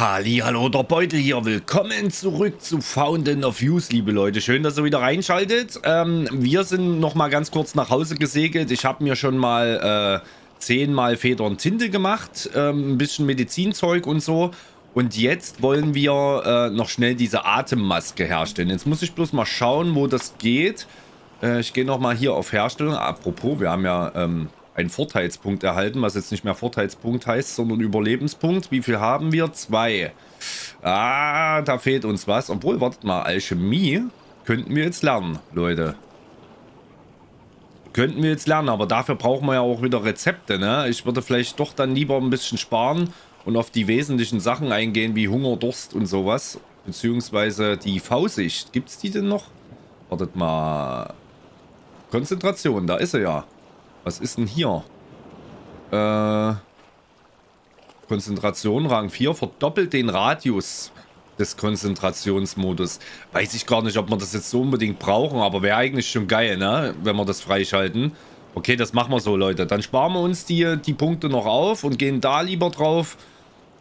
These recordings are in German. Hallihallo, der Beutel hier. Willkommen zurück zu Fountain of Youth, liebe Leute. Schön, dass ihr wieder reinschaltet. Wir sind nochmal ganz kurz nach Hause gesegelt. Ich habe mir schon mal 10 mal Federn Tinte gemacht. Ein bisschen Medizinzeug und so. Und jetzt wollen wir noch schnell diese Atemmaske herstellen. Jetzt muss ich bloß mal schauen, wo das geht. Ich gehe nochmal hier auf Herstellung. Apropos, wir haben ja einen Vorteilspunkt erhalten, was jetzt nicht mehr Vorteilspunkt heißt, sondern Überlebenspunkt. Wie viel haben wir? 2. Ah, da fehlt uns was. Obwohl, wartet mal, Alchemie könnten wir jetzt lernen, Leute. Könnten wir jetzt lernen, aber dafür brauchen wir ja auch wieder Rezepte, ne? Ich würde vielleicht doch dann lieber ein bisschen sparen und auf die wesentlichen Sachen eingehen, wie Hunger, Durst und sowas. Beziehungsweise die Faust. Gibt's die denn noch? Wartet mal. Konzentration, da ist er ja. Was ist denn hier? Konzentration, Rang 4, verdoppelt den Radius des Konzentrationsmodus. Weiß ich gar nicht, ob wir das jetzt so unbedingt brauchen, aber wäre eigentlich schon geil, ne? Wenn wir das freischalten. Okay, das machen wir so, Leute. Dann sparen wir uns die Punkte noch auf und gehen da lieber drauf.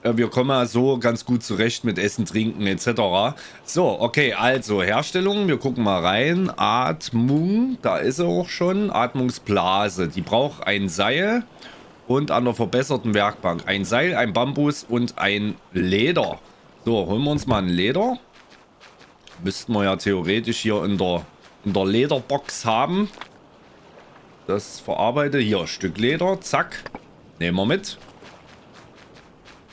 Wir kommen ja so ganz gut zurecht mit Essen, Trinken etc. So, okay, also Herstellung. Wir gucken mal rein. Atmung, da ist er auch schon. Atmungsblase. Die braucht ein Seil und an der verbesserten Werkbank. Ein Seil, ein Bambus und ein Leder. So, holen wir uns mal ein Leder. Müssten wir ja theoretisch hier in der Lederbox haben. Das verarbeite. Hier, Stück Leder. Zack. Nehmen wir mit.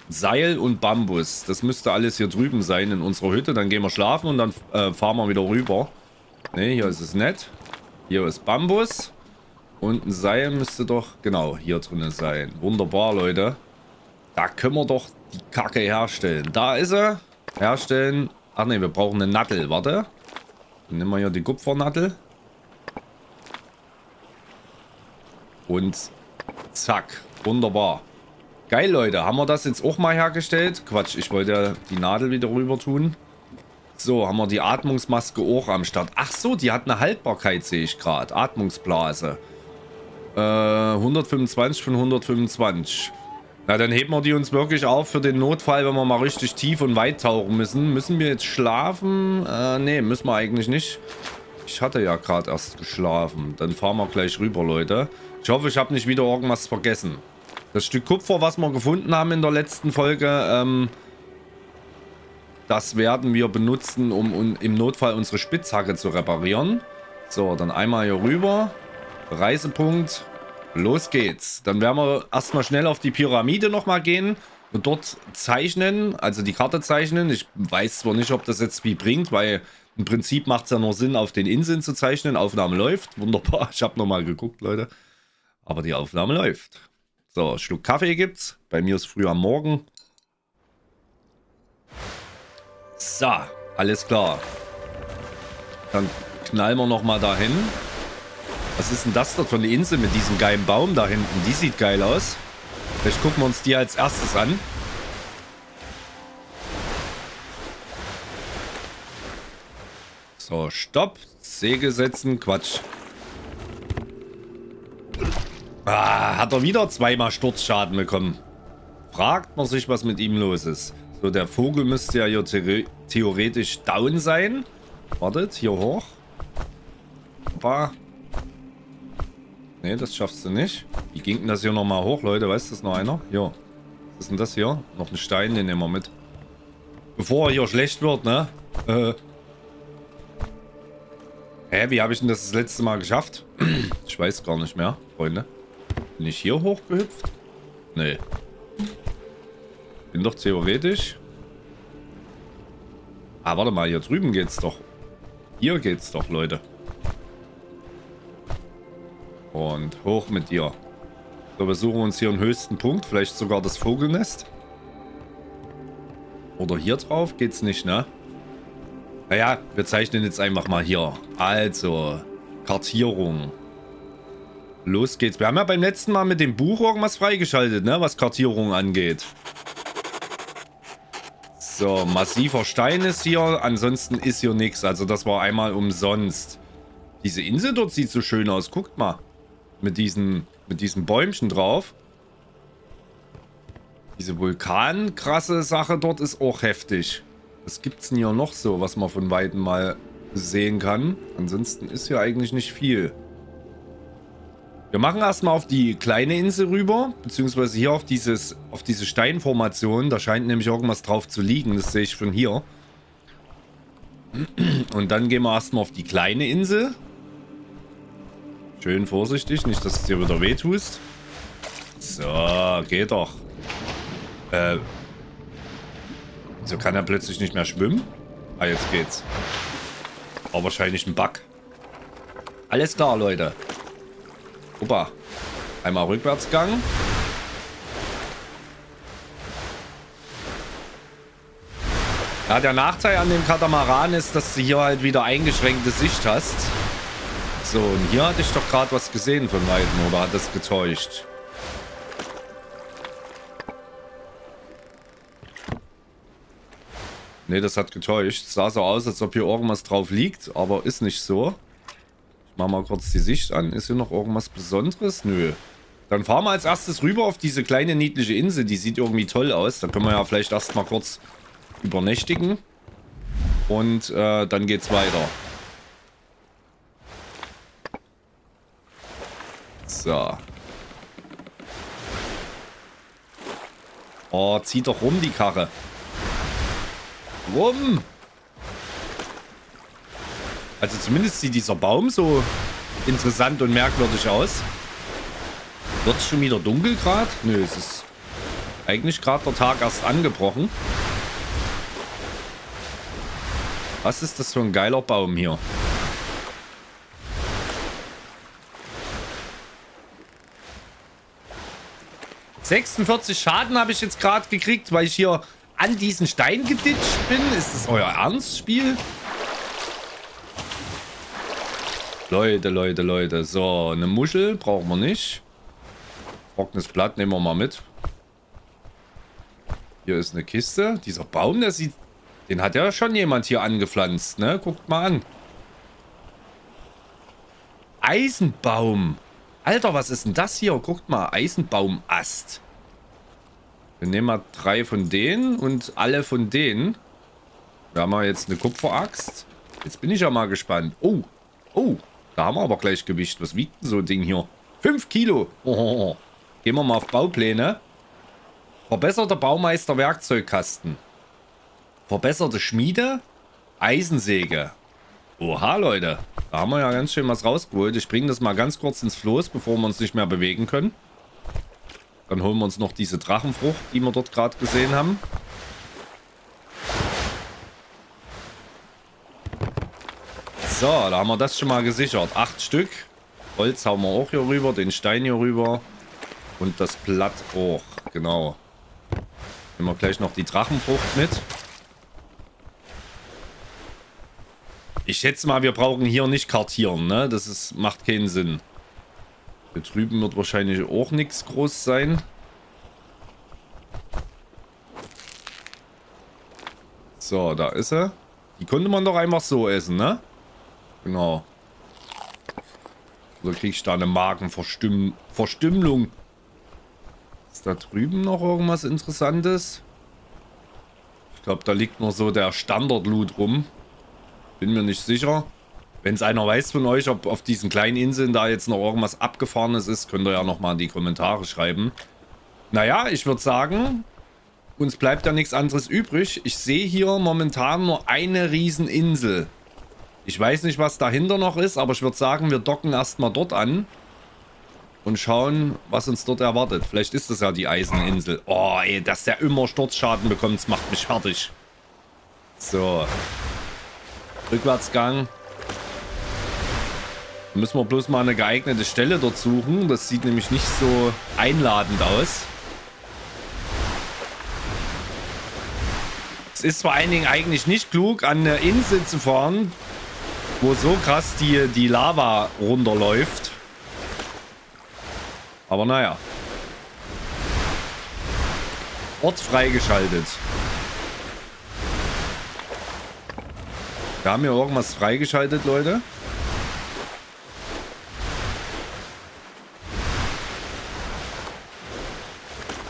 Seil und Bambus. Das müsste alles hier drüben sein in unserer Hütte. Dann gehen wir schlafen und dann fahren wir wieder rüber. Ne, hier ist es nett. Hier ist Bambus. Und ein Seil müsste doch genau hier drinnen sein. Wunderbar, Leute. Da können wir doch die Kacke herstellen. Da ist er. Herstellen. Ach ne, wir brauchen eine Nattel. Warte. Dann nehmen wir hier die Kupfernattel. Und zack. Wunderbar. Geil, Leute. Haben wir das jetzt auch mal hergestellt? Quatsch, ich wollte ja die Nadel wieder rüber tun. So, haben wir die Atmungsmaske auch am Start. Ach so, die hat eine Haltbarkeit, sehe ich gerade. Atmungsblase. 125 von 125. Na, dann heben wir die uns wirklich auf für den Notfall, wenn wir mal richtig tief und weit tauchen müssen. Müssen wir jetzt schlafen? Nee, müssen wir eigentlich nicht. Ich hatte ja gerade erst geschlafen. Dann fahren wir gleich rüber, Leute. Ich hoffe, ich habe nicht wieder irgendwas vergessen. Das Stück Kupfer, was wir gefunden haben in der letzten Folge, das werden wir benutzen, um im Notfall unsere Spitzhacke zu reparieren. So, dann einmal hier rüber. Reisepunkt. Los geht's. Dann werden wir erstmal schnell auf die Pyramide nochmal gehen und dort zeichnen, also die Karte zeichnen. Ich weiß zwar nicht, ob das jetzt viel bringt, weil im Prinzip macht es ja nur Sinn, auf den Inseln zu zeichnen. Aufnahme läuft. Wunderbar. Ich habe nochmal geguckt, Leute. Aber die Aufnahme läuft. So, einen Schluck Kaffee gibt's. Bei mir ist früh am Morgen. So, alles klar. Dann knallen wir nochmal dahin. Was ist denn das dort von der Insel mit diesem geilen Baum da hinten? Die sieht geil aus. Vielleicht gucken wir uns die als erstes an. So, stopp. Segel setzen. Quatsch. Ah, hat er wieder zweimal Sturzschaden bekommen. Fragt man sich, was mit ihm los ist. So, der Vogel müsste ja hier theoretisch down sein. Wartet, hier hoch. Opa. Ne, das schaffst du nicht. Wie ging denn das hier nochmal hoch, Leute? Weiß das noch einer? Jo. Was ist denn das hier? Noch ein Stein, den nehmen wir mit. Bevor er hier schlecht wird, ne? Hä, wie habe ich denn das letzte Mal geschafft? Ich weiß gar nicht mehr, Freunde. Bin ich hier hochgehüpft? Nee. Bin doch theoretisch. Ah, warte mal, hier drüben geht's doch. Hier geht's doch, Leute. Und hoch mit dir. So, wir suchen uns hier einen höchsten Punkt. Vielleicht sogar das Vogelnest. Oder hier drauf geht's nicht, ne? Naja, wir zeichnen jetzt einfach mal hier. Also, Kartierung. Los geht's. Wir haben ja beim letzten Mal mit dem Buch irgendwas freigeschaltet, ne? Was Kartierung angeht. So, massiver Stein ist hier. Ansonsten ist hier nichts. Also das war einmal umsonst. Diese Insel dort sieht so schön aus. Guckt mal. Mit diesen Bäumchen drauf. Diese vulkankrasse Sache dort ist auch heftig. Was gibt es denn hier noch so, was man von Weitem mal sehen kann? Ansonsten ist hier eigentlich nicht viel. Wir machen erstmal auf die kleine Insel rüber, beziehungsweise hier auf diese Steinformation. Da scheint nämlich irgendwas drauf zu liegen, das sehe ich von hier. Und dann gehen wir erstmal auf die kleine Insel. Schön vorsichtig, nicht, dass es dir wieder wehtust. So, geht doch. So kann er plötzlich nicht mehr schwimmen. Ah, jetzt geht's. War wahrscheinlich ein Bug. Alles klar, Leute. Opa. Einmal Rückwärtsgang. Ja, der Nachteil an dem Katamaran ist, dass du hier halt wieder eingeschränkte Sicht hast. So, und hier hatte ich doch gerade was gesehen von Weitem, oder hat das getäuscht? Ne, das hat getäuscht. Sah so aus, als ob hier irgendwas drauf liegt, aber ist nicht so. Ich mach mal kurz die Sicht an. Ist hier noch irgendwas Besonderes? Nö. Dann fahren wir als erstes rüber auf diese kleine niedliche Insel. Die sieht irgendwie toll aus. Dann können wir ja vielleicht erstmal kurz übernächtigen. Und dann geht's weiter. So. Oh, zieh doch rum die Karre. Rum! Also zumindest sieht dieser Baum so interessant und merkwürdig aus. Wird es schon wieder dunkel gerade? Nö, es ist eigentlich gerade der Tag erst angebrochen. Was ist das für ein geiler Baum hier? ...46 Schaden habe ich jetzt gerade gekriegt, weil ich hier an diesen Stein geditscht bin. Ist das euer Ernstspiel? Leute, Leute, Leute. So, eine Muschel brauchen wir nicht. Trockenes Blatt nehmen wir mal mit. Hier ist eine Kiste. Dieser Baum, der sieht... Den hat ja schon jemand hier angepflanzt, ne? Guckt mal an. Eisenbaum. Alter, was ist denn das hier? Guckt mal, Eisenbaumast. Wir nehmen mal 3 von denen und alle von denen. Da haben wir jetzt eine Kupferaxt. Jetzt bin ich ja mal gespannt. Oh, oh, da haben wir aber gleich Gewicht. Was wiegt denn so ein Ding hier? 5 Kilo. Oh. Gehen wir mal auf Baupläne. Verbesserter Baumeister Werkzeugkasten. Verbesserte Schmiede. Eisensäge. Oha, Leute. Da haben wir ja ganz schön was rausgeholt. Ich bringe das mal ganz kurz ins Floß, bevor wir uns nicht mehr bewegen können. Dann holen wir uns noch diese Drachenfrucht, die wir dort gerade gesehen haben. So, da haben wir das schon mal gesichert. 8 Stück. Holz haben wir auch hier rüber, den Stein hier rüber. Und das Blatt auch, genau. Nehmen wir gleich noch die Drachenfrucht mit. Ich schätze mal, wir brauchen hier nicht kartieren, ne? Das ist, macht keinen Sinn. Hier drüben wird wahrscheinlich auch nichts groß sein. So, da ist er. Die konnte man doch einfach so essen, ne? Genau. Oder kriege ich da eine Magenverstümmelung? Ist da drüben noch irgendwas Interessantes? Ich glaube, da liegt nur so der Standard-Loot rum. Bin mir nicht sicher. Wenn es einer weiß von euch, ob auf diesen kleinen Inseln da jetzt noch irgendwas Abgefahrenes ist, könnt ihr ja nochmal in die Kommentare schreiben. Naja, ich würde sagen, uns bleibt ja nichts anderes übrig. Ich sehe hier momentan nur eine Rieseninsel. Ich weiß nicht, was dahinter noch ist, aber ich würde sagen, wir docken erstmal dort an und schauen, was uns dort erwartet. Vielleicht ist das ja die Eiseninsel. Oh, ey, dass der immer Sturzschaden bekommt, das macht mich fertig. So. Rückwärtsgang. Müssen wir bloß mal eine geeignete Stelle dort suchen. Das sieht nämlich nicht so einladend aus. Es ist vor allen Dingen eigentlich nicht klug, an eine Insel zu fahren, wo so krass die Lava runterläuft. Aber naja. Ort freigeschaltet. Wir haben hier irgendwas freigeschaltet, Leute.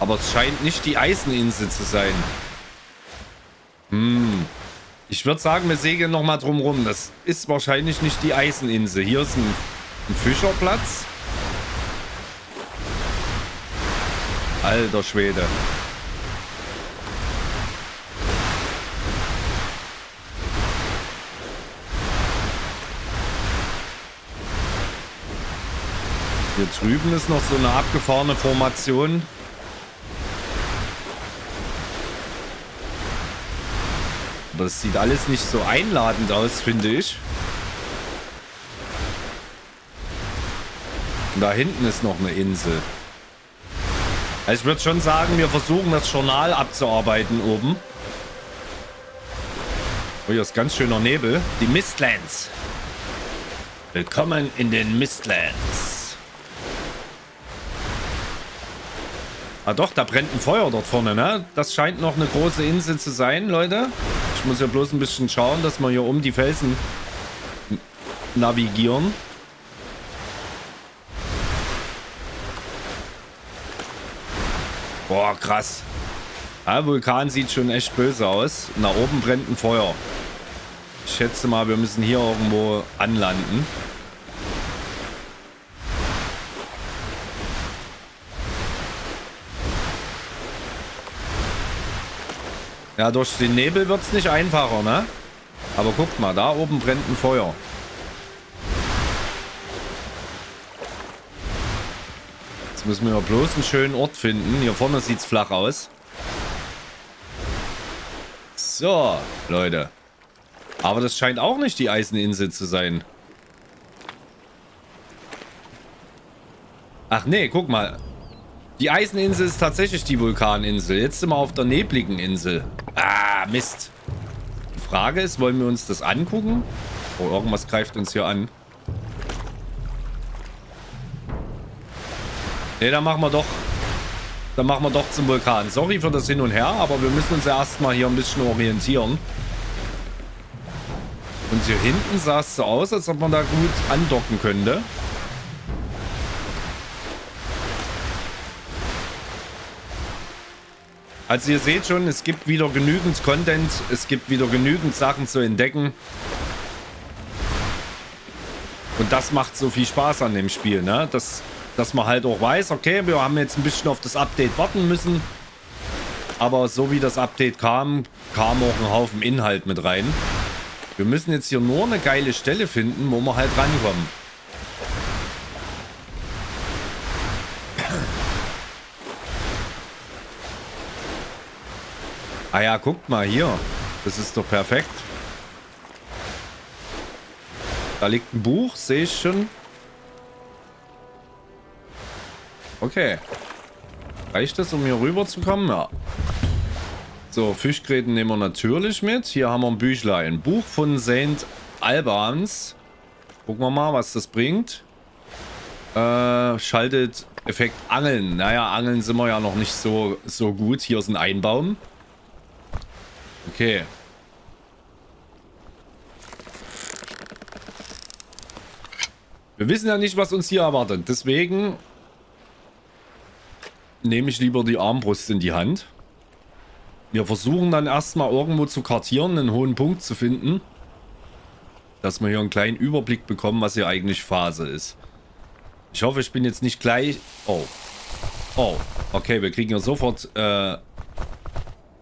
Aber es scheint nicht die Eiseninsel zu sein. Hm. Ich würde sagen, wir segeln nochmal drum rum. Das ist wahrscheinlich nicht die Eiseninsel. Hier ist ein Fischerplatz. Alter Schwede. Hier drüben ist noch so eine abgefahrene Formation. Aber das sieht alles nicht so einladend aus, finde ich. Und da hinten ist noch eine Insel. Also ich würde schon sagen, wir versuchen das Journal abzuarbeiten oben. Oh, hier ist ganz schöner Nebel. Die Mistlands. Willkommen in den Mistlands. Ah doch, da brennt ein Feuer dort vorne, ne? Das scheint noch eine große Insel zu sein, Leute. Ich muss ja bloß ein bisschen schauen, dass wir hier um die Felsen navigieren. Boah, krass. Ja, Vulkan sieht schon echt böse aus. Und da oben brennt ein Feuer. Ich schätze mal, wir müssen hier irgendwo anlanden. Ja, durch den Nebel wird es nicht einfacher, ne? Aber guckt mal, da oben brennt ein Feuer. Jetzt müssen wir bloß einen schönen Ort finden. Hier vorne sieht es flach aus. So, Leute. Aber das scheint auch nicht die Eiseninsel zu sein. Ach nee, guck mal. Die Eiseninsel ist tatsächlich die Vulkaninsel. Jetzt sind wir auf der nebligen Insel. Ah, Mist. Die Frage ist, wollen wir uns das angucken? Oh, irgendwas greift uns hier an. Ne, dann machen wir doch. Dann machen wir doch zum Vulkan. Sorry für das Hin und Her, aber wir müssen uns ja erstmal hier ein bisschen orientieren. Und hier hinten sah es so aus, als ob man da gut andocken könnte. Also ihr seht schon, es gibt wieder genügend Content, es gibt wieder genügend Sachen zu entdecken. Und das macht so viel Spaß an dem Spiel, ne? Dass man halt auch weiß, okay, wir haben jetzt ein bisschen auf das Update warten müssen. Aber so wie das Update kam, kam auch ein Haufen Inhalt mit rein. Wir müssen jetzt hier nur eine geile Stelle finden, wo wir halt rankommen. Ah ja, guckt mal hier. Das ist doch perfekt. Da liegt ein Buch, sehe ich schon. Okay. Reicht das, um hier rüber zu kommen? Ja. So, Fischgräten nehmen wir natürlich mit. Hier haben wir ein Büchlein. Ein Buch von St. Albans. Gucken wir mal, was das bringt. Schaltet Effekt Angeln. Naja, Angeln sind wir ja noch nicht so gut. Hier ist ein Einbaum. Okay. Wir wissen ja nicht, was uns hier erwartet. Deswegen nehme ich lieber die Armbrust in die Hand. Wir versuchen dann erstmal irgendwo zu kartieren, einen hohen Punkt zu finden. Dass wir hier einen kleinen Überblick bekommen, was hier eigentlich Phase ist. Ich hoffe, ich bin jetzt nicht gleich... Oh. Oh. Okay, wir kriegen ja sofort...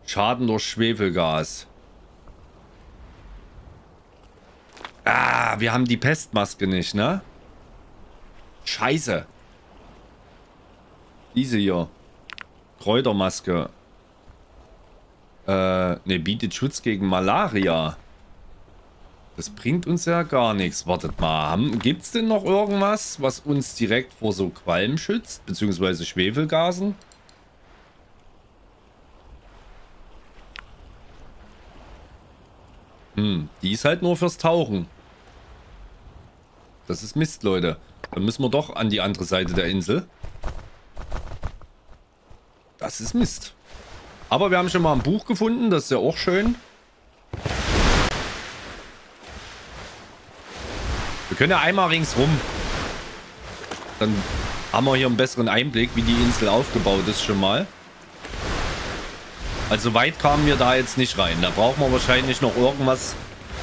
Schaden durch Schwefelgas. Ah, wir haben die Pestmaske nicht, ne? Scheiße. Diese hier. Kräutermaske. Ne, bietet Schutz gegen Malaria. Das bringt uns ja gar nichts. Wartet mal. Gibt's denn noch irgendwas, was uns direkt vor so Qualm schützt? Beziehungsweise Schwefelgasen? Die ist halt nur fürs Tauchen. Das ist Mist, Leute. Dann müssen wir doch an die andere Seite der Insel. Das ist Mist. Aber wir haben schon mal ein Buch gefunden. Das ist ja auch schön. Wir können ja einmal ringsrum. Dann haben wir hier einen besseren Einblick, wie die Insel aufgebaut ist schon mal. Also weit kamen wir da jetzt nicht rein. Da brauchen wir wahrscheinlich noch irgendwas,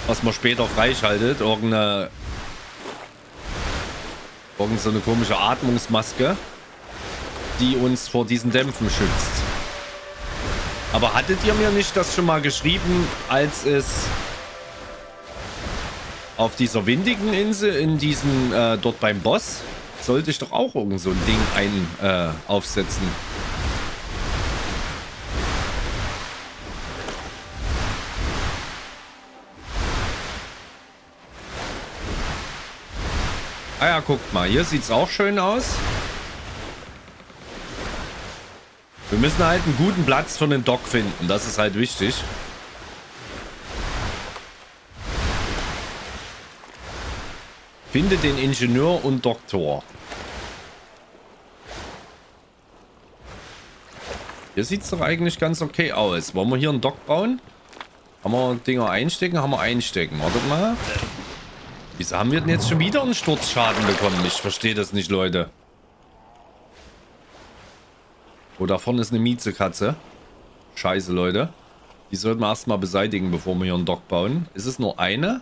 was man später freischaltet. Irgendeine komische Atmungsmaske, die uns vor diesen Dämpfen schützt. Aber hattet ihr mir nicht das schon mal geschrieben, als es auf dieser windigen Insel, in diesem, dort beim Boss, sollte ich doch auch irgend so ein Ding aufsetzen. Ah ja, guckt mal, hier sieht es auch schön aus. Wir müssen halt einen guten Platz für den Dock finden, das ist halt wichtig. Finde den Ingenieur und Doktor. Hier sieht es doch eigentlich ganz okay aus. Wollen wir hier einen Dock bauen? Haben wir Dinger einstecken? Haben wir einstecken. Wartet mal. Wieso haben wir denn jetzt schon wieder einen Sturzschaden bekommen? Ich verstehe das nicht, Leute. Oh, da vorne ist eine Mietzekatze. Scheiße, Leute. Die sollten wir erstmal beseitigen, bevor wir hier einen Dock bauen. Ist es nur eine?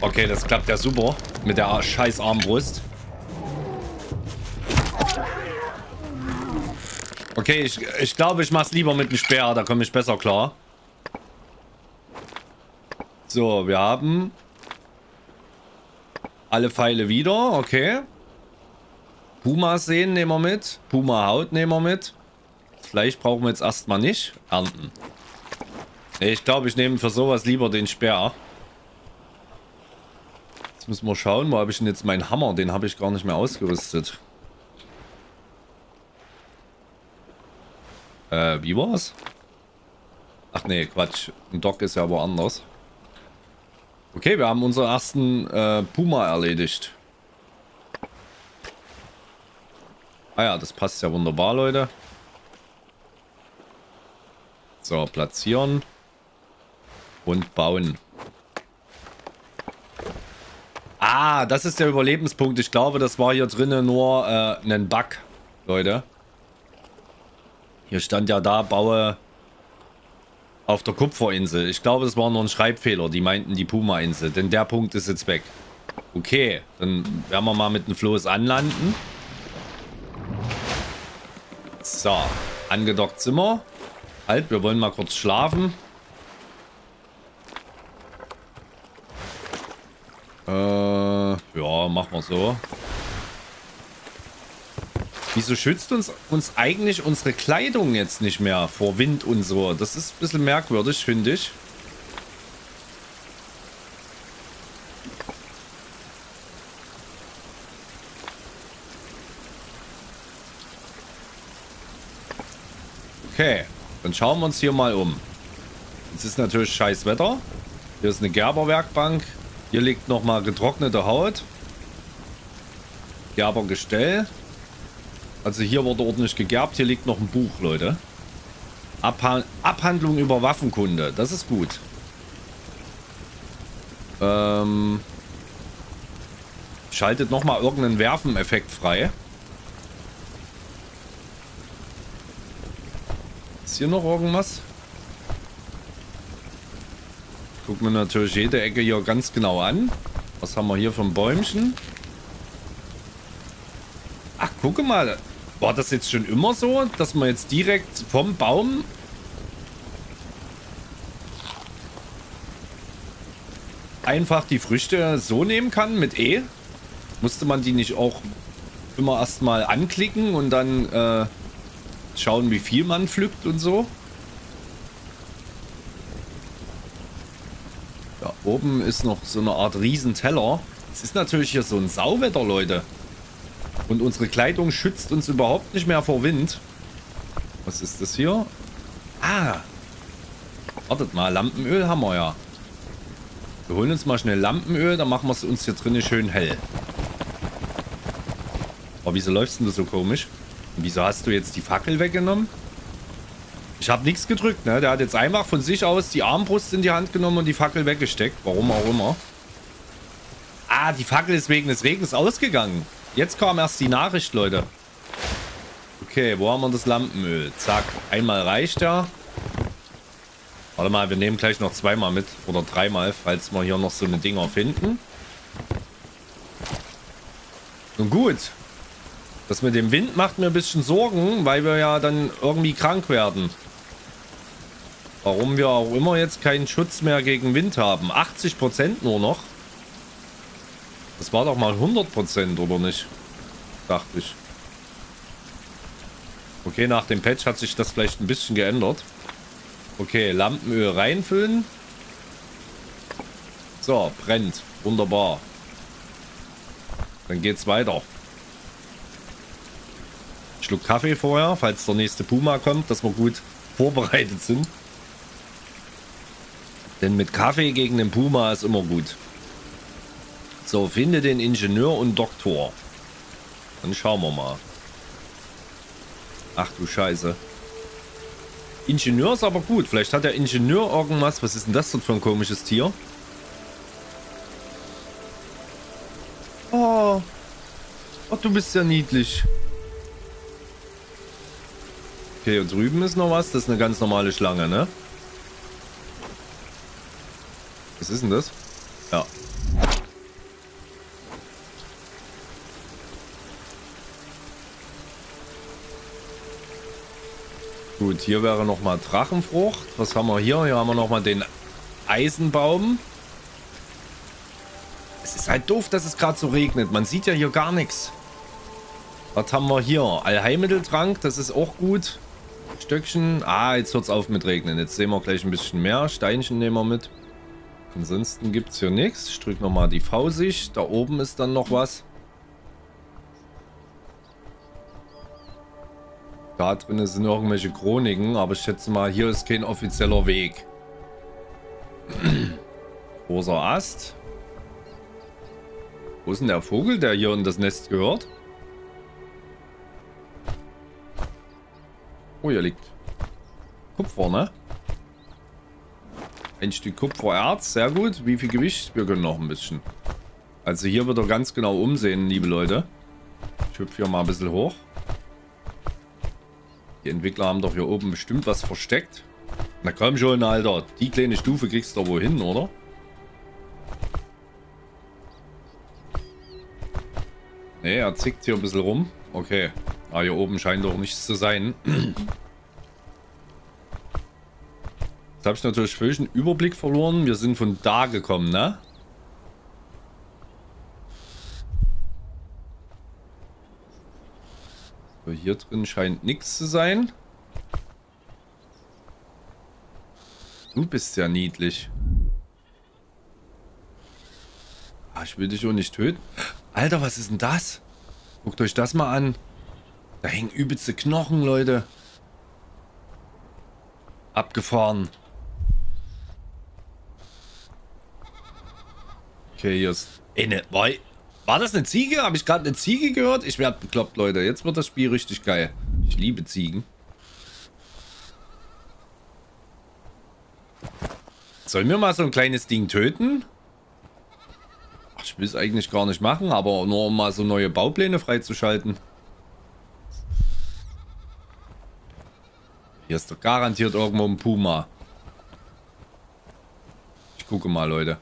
Okay, das klappt ja super. Mit der scheiß Armbrust. Okay, ich glaube, ich mach's lieber mit dem Speer. Da komme ich besser klar. So, wir haben alle Pfeile wieder. Okay. Puma-Sehnen nehmen wir mit. Puma-Haut nehmen wir mit. Das Fleisch brauchen wir jetzt erstmal nicht. Ernten. Ich glaube, ich nehme für sowas lieber den Speer. Jetzt müssen wir schauen, wo habe ich denn jetzt meinen Hammer? Den habe ich gar nicht mehr ausgerüstet. Wie war's? Ach nee, Quatsch. Ein Dock ist ja woanders. Okay, wir haben unseren ersten Puma erledigt. Ah ja, das passt ja wunderbar, Leute. So, platzieren. Und bauen. Ah, das ist der Überlebenspunkt. Ich glaube, das war hier drinnen nur ein Bug, Leute. Hier stand ja da, baue... Auf der Kupferinsel. Ich glaube, das war nur ein Schreibfehler. Die meinten die Puma-Insel. Denn der Punkt ist jetzt weg. Okay, dann werden wir mal mit dem Floß anlanden. So, angedockt sind wir. Halt, wir wollen mal kurz schlafen. Ja, machen wir so. Wieso schützt uns eigentlich unsere Kleidung jetzt nicht mehr vor Wind und so? Das ist ein bisschen merkwürdig, finde ich. Okay, dann schauen wir uns hier mal um. Jetzt ist natürlich scheiß Wetter. Hier ist eine Gerberwerkbank. Hier liegt nochmal getrocknete Haut. Gerbergestell. Also hier wurde ordentlich gegerbt. Hier liegt noch ein Buch, Leute. Abhandlung über Waffenkunde. Das ist gut. Schaltet nochmal irgendeinen Werfeneffekt frei. Ist hier noch irgendwas? Gucken wir natürlich jede Ecke hier ganz genau an. Was haben wir hier für ein Bäumchen? Ach, gucke mal. War das jetzt schon immer so, dass man jetzt direkt vom Baum... einfach die Früchte so nehmen kann, mit E? Musste man die nicht auch immer erstmal anklicken und dann schauen, wie viel man pflückt und so? Da oben ist noch so eine Art Riesenteller. Es ist natürlich hier so ein Sauwetter, Leute. Und unsere Kleidung schützt uns überhaupt nicht mehr vor Wind. Was ist das hier? Ah. Wartet mal, Lampenöl haben wir ja. Wir holen uns mal schnell Lampenöl, dann machen wir es uns hier drinnen schön hell. Aber wieso läufst denn du so komisch? Und wieso hast du jetzt die Fackel weggenommen? Ich habe nichts gedrückt, ne? Der hat jetzt einfach von sich aus die Armbrust in die Hand genommen und die Fackel weggesteckt. Warum auch immer. Ah, die Fackel ist wegen des Regens ausgegangen. Jetzt kam erst die Nachricht, Leute. Okay, wo haben wir das Lampenöl? Zack, einmal reicht ja. Warte mal, wir nehmen gleich noch zweimal mit. Oder dreimal, falls wir hier noch so eine Dinger finden. Nun gut. Das mit dem Wind macht mir ein bisschen Sorgen, weil wir ja dann irgendwie krank werden. Warum wir auch immer jetzt keinen Schutz mehr gegen Wind haben. 80% nur noch. Das war doch mal 100%, oder nicht? Dachte ich. Okay, nach dem Patch hat sich das vielleicht ein bisschen geändert. Okay, Lampenöl reinfüllen. So, brennt. Wunderbar. Dann geht's weiter. Schluck Kaffee vorher, falls der nächste Puma kommt, dass wir gut vorbereitet sind. Denn mit Kaffee gegen den Puma ist immer gut. So, finde den Ingenieur und Doktor. Dann schauen wir mal. Ach du Scheiße. Ingenieur ist aber gut. Vielleicht hat der Ingenieur irgendwas. Was ist denn das für ein komisches Tier? Oh. Oh, du bist ja niedlich. Okay, und drüben ist noch was. Das ist eine ganz normale Schlange, ne? Was ist denn das? Ja. Gut, hier wäre nochmal Drachenfrucht. Was haben wir hier? Hier haben wir nochmal den Eisenbaum. Es ist halt doof, dass es gerade so regnet. Man sieht ja hier gar nichts. Was haben wir hier? Allheilmitteltrank, das ist auch gut. Stöckchen. Ah, jetzt hört es auf mit Regnen. Jetzt sehen wir gleich ein bisschen mehr. Steinchen nehmen wir mit. Ansonsten gibt es hier nichts. Ich drücke nochmal die V-Sicht. Da oben ist dann noch was. Da drin sind irgendwelche Chroniken, aber ich schätze mal, hier ist kein offizieller Weg. Großer Ast. Wo ist denn der Vogel, der hier in das Nest gehört? Oh, hier liegt Kupfer, ne? Ein Stück Kupfererz, sehr gut. Wie viel Gewicht? Wir können noch ein bisschen. Also hier wird er ganz genau umsehen, liebe Leute. Ich hüpfe hier mal ein bisschen hoch. Die Entwickler haben doch hier oben bestimmt was versteckt. Na komm schon, Alter. Die kleine Stufe kriegst du da wohin, oder? Ne, er zickt hier ein bisschen rum. Okay. Ah, hier oben scheint doch nichts zu sein. Jetzt habe ich natürlich völlig einen Überblick verloren. Wir sind von da gekommen, ne? Hier drin scheint nichts zu sein. Du bist ja niedlich. Ah, ich will dich auch nicht töten. Alter, was ist denn das? Guckt euch das mal an. Da hängen übelste Knochen, Leute. Abgefahren. Okay, hier ist... War das eine Ziege? Habe ich gerade eine Ziege gehört? Ich werde bekloppt, Leute. Jetzt wird das Spiel richtig geil. Ich liebe Ziegen. Sollen wir mal so ein kleines Ding töten? Ach, ich will es eigentlich gar nicht machen, aber nur um mal so neue Baupläne freizuschalten. Hier ist doch garantiert irgendwo ein Puma. Ich gucke mal, Leute.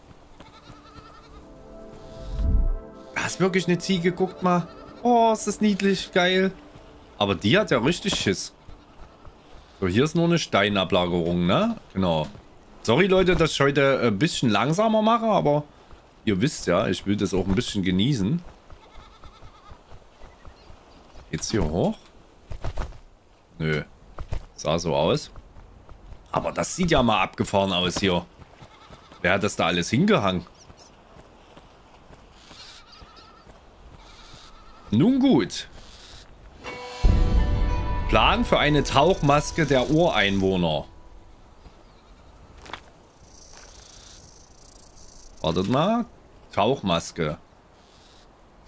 Das ist wirklich eine Ziege, guckt mal. Oh, ist das niedlich, geil. Aber die hat ja richtig Schiss. So, hier ist nur eine Steinablagerung, ne? Genau. Sorry, Leute, dass ich heute ein bisschen langsamer mache, aber ihr wisst ja, ich will das auch ein bisschen genießen. Geht's hier hoch? Nö. Sah so aus. Aber das sieht ja mal abgefahren aus hier. Wer hat das da alles hingehangen? Nun gut. Plan für eine Tauchmaske der Ureinwohner. Wartet mal. Tauchmaske.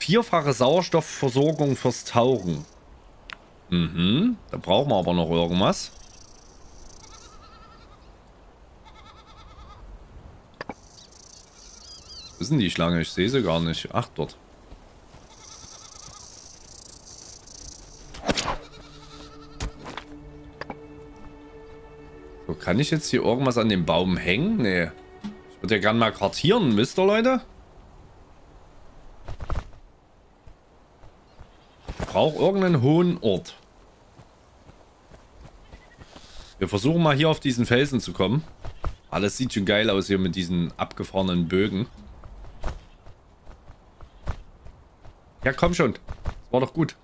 4-fache Sauerstoffversorgung fürs Tauchen. Mhm. Da brauchen wir aber noch irgendwas. Wo ist denn die Schlange? Ich sehe sie gar nicht. Ach, dort. So, kann ich jetzt hier irgendwas an dem Baum hängen? Nee. Ich würde ja gerne mal kartieren, wisst ihr, Leute? Ich brauche irgendeinen hohen Ort. Wir versuchen mal hier auf diesen Felsen zu kommen. Alles sieht schon geil aus hier mit diesen abgefahrenen Bögen. Ja, komm schon. Das war doch gut.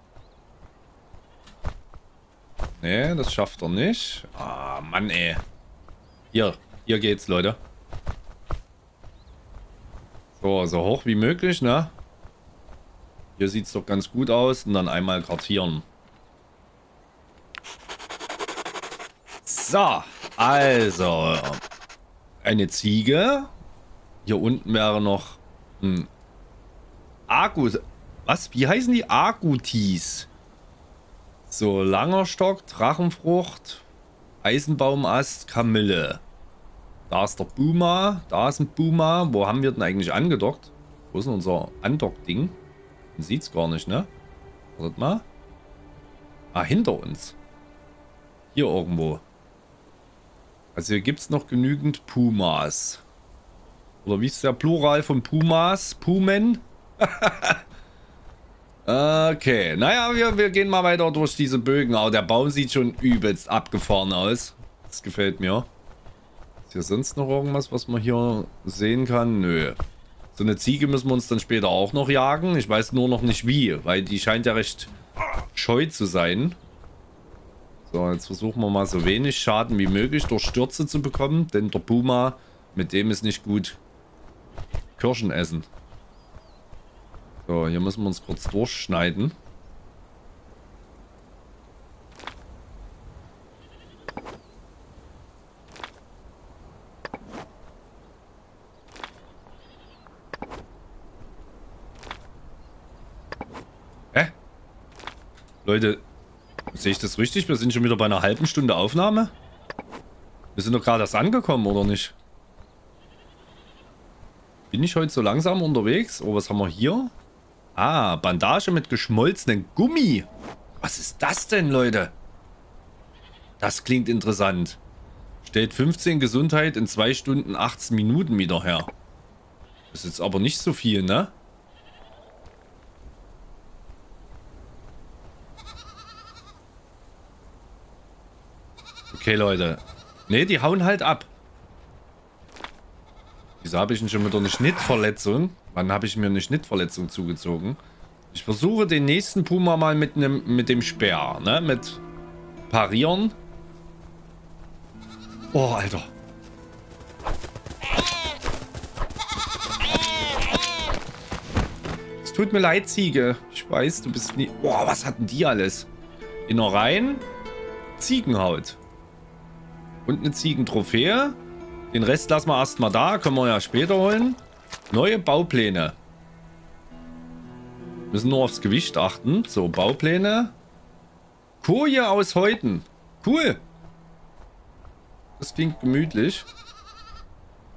Nee, das schafft er nicht. Ah, Mann, ey. Hier geht's, Leute. So hoch wie möglich, ne? Hier sieht's doch ganz gut aus. Und dann einmal kartieren. So, also... eine Ziege. Hier unten wäre noch ein Argus. Was? Wie heißen die? Argutis. So, langer Stock, Drachenfrucht, Eisenbaumast, Kamille. Da ist der Boomer. Da ist ein Boomer. Wo haben wir denn eigentlich angedockt? Wo ist denn unser Andock-Ding? Man sieht es gar nicht, ne? Wartet mal. Ah, hinter uns. Hier irgendwo. Also hier gibt es noch genügend Pumas. Oder wie ist der Plural von Pumas? Pumen? Okay. Naja, wir gehen mal weiter durch diese Bögen. Aber der Baum sieht schon übelst abgefahren aus. Das gefällt mir. Ist hier sonst noch irgendwas, was man hier sehen kann? Nö. So eine Ziege müssen wir uns dann später auch noch jagen. Ich weiß nur noch nicht wie, weil die scheint ja recht scheu zu sein. So, jetzt versuchen wir mal so wenig Schaden wie möglich durch Stürze zu bekommen. Denn der Puma, mit dem ist nicht gut Kirschen essen. So, hier müssen wir uns kurz durchschneiden. Hä? Leute... sehe ich das richtig? Wir sind schon wieder bei einer halben Stunde Aufnahme. Wir sind doch gerade erst angekommen, oder nicht? Bin ich heute so langsam unterwegs? Oh, was haben wir hier? Ah, Bandage mit geschmolzenem Gummi. Was ist das denn, Leute? Das klingt interessant. Stellt 15 Gesundheit in 2 Stunden 18 Minuten wieder her. Das ist jetzt aber nicht so viel, ne? Okay, Leute. Ne, die hauen halt ab. Wieso habe ich denn schon wieder eine Schnittverletzung? Wann habe ich mir eine Schnittverletzung zugezogen? Ich versuche den nächsten Puma mal mit dem Speer, ne? Mit Parieren. Oh, Alter. Es tut mir leid, Ziege. Ich weiß, du bist nie... Boah, was hatten die alles? Innereien, Ziegenhaut. Und eine Ziegentrophäe. Den Rest lassen wir erstmal da. Können wir ja später holen. Neue Baupläne. Müssen nur aufs Gewicht achten. So, Baupläne. Koje aus Häuten. Cool. Das klingt gemütlich.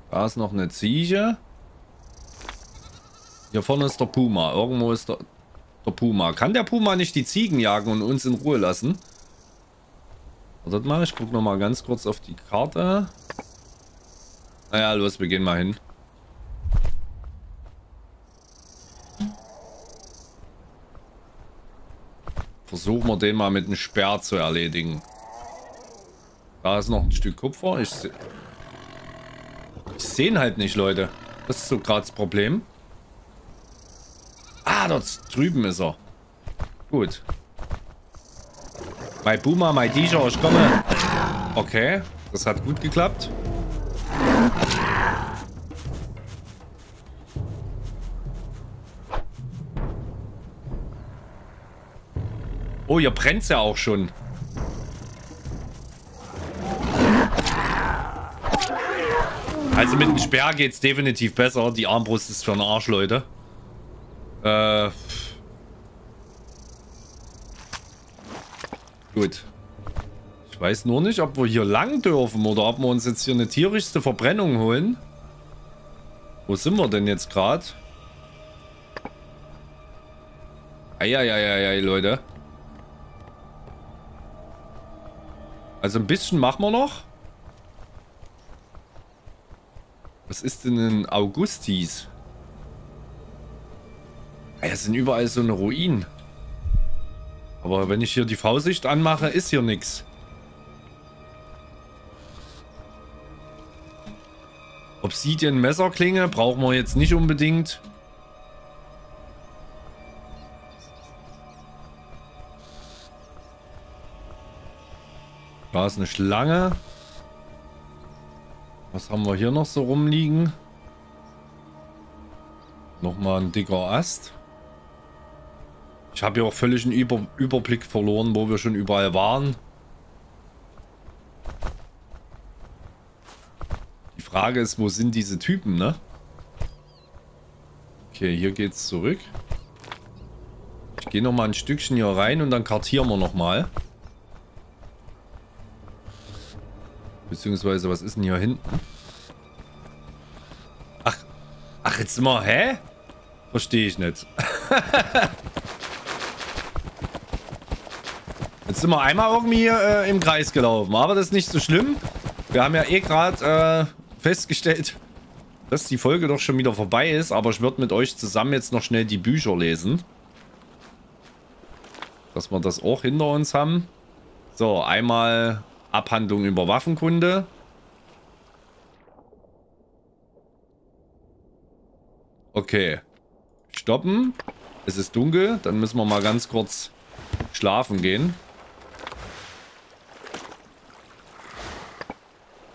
Da ist noch eine Ziege. Hier vorne ist der Puma. Irgendwo ist der Puma. Kann der Puma nicht die Ziegen jagen und uns in Ruhe lassen? Wartet mal, ich gucke nochmal ganz kurz auf die Karte. Naja, los, wir gehen mal hin. Versuchen wir den mal mit einem Speer zu erledigen. Da ist noch ein Stück Kupfer. Ich sehe ihn halt nicht, Leute. Das ist so gerade das Problem. Ah, dort drüben ist er. Gut. Mein Boomer, mein T-Shirt, ich komme. Okay, das hat gut geklappt. Oh, hier brennt es ja auch schon. Also mit dem Speer geht es definitiv besser. Die Armbrust ist für den Arsch, Leute. Gut. Ich weiß nur nicht, ob wir hier lang dürfen oder ob wir uns jetzt hier eine tierischste Verbrennung holen. Wo sind wir denn jetzt gerade? Eieieiei, Leute. Also ein bisschen machen wir noch. Was ist denn in Augustis? Es sind überall so eine Ruinen. Aber wenn ich hier die V-Sicht anmache, ist hier nichts. Obsidian Messerklinge brauchen wir jetzt nicht unbedingt. Da ist eine Schlange. Was haben wir hier noch so rumliegen? Nochmal ein dicker Ast. Ich habe hier auch völlig einen Überblick verloren, wo wir schon überall waren. Die Frage ist, wo sind diese Typen, ne? Okay, hier geht's zurück. Ich gehe nochmal ein Stückchen hier rein und dann kartieren wir nochmal. Beziehungsweise, was ist denn hier hinten? Ach, jetzt mal, hä? Verstehe ich nicht. Jetzt sind wir einmal irgendwie im Kreis gelaufen, aber das ist nicht so schlimm. Wir haben ja eh gerade festgestellt, dass die Folge doch schon wieder vorbei ist, aber ich würde mit euch zusammen jetzt noch schnell die Bücher lesen. Dass wir das auch hinter uns haben. So, einmal Abhandlung über Waffenkunde. Okay. Stoppen. Es ist dunkel, dann müssen wir mal ganz kurz schlafen gehen.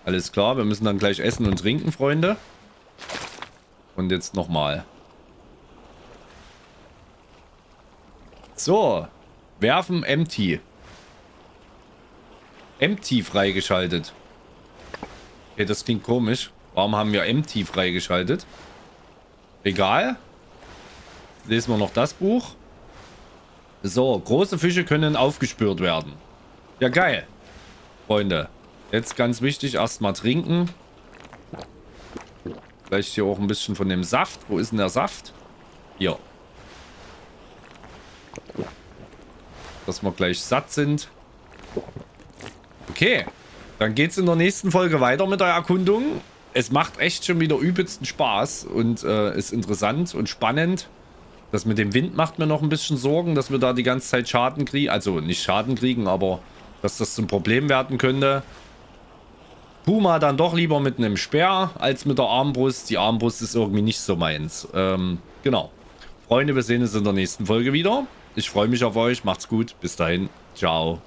Alles klar, wir müssen dann gleich essen und trinken, Freunde. Und jetzt nochmal. So, werfen Empty. Empty freigeschaltet. Okay, das klingt komisch. Warum haben wir Empty freigeschaltet? Egal. Lesen wir noch das Buch. So, große Fische können aufgespürt werden. Ja, geil. Freunde. Jetzt ganz wichtig, erstmal trinken. Vielleicht hier auch ein bisschen von dem Saft. Wo ist denn der Saft? Hier. Dass wir gleich satt sind. Okay. Dann geht's in der nächsten Folge weiter mit der Erkundung. Es macht echt schon wieder übelsten Spaß und ist interessant und spannend. Das mit dem Wind macht mir noch ein bisschen Sorgen, dass wir da die ganze Zeit Schaden kriegen. Also nicht Schaden kriegen, aber dass das zum Problem werden könnte. Puma dann doch lieber mit einem Speer als mit der Armbrust. Die Armbrust ist irgendwie nicht so meins. Genau. Freunde, wir sehen uns in der nächsten Folge wieder. Ich freue mich auf euch. Macht's gut. Bis dahin. Ciao.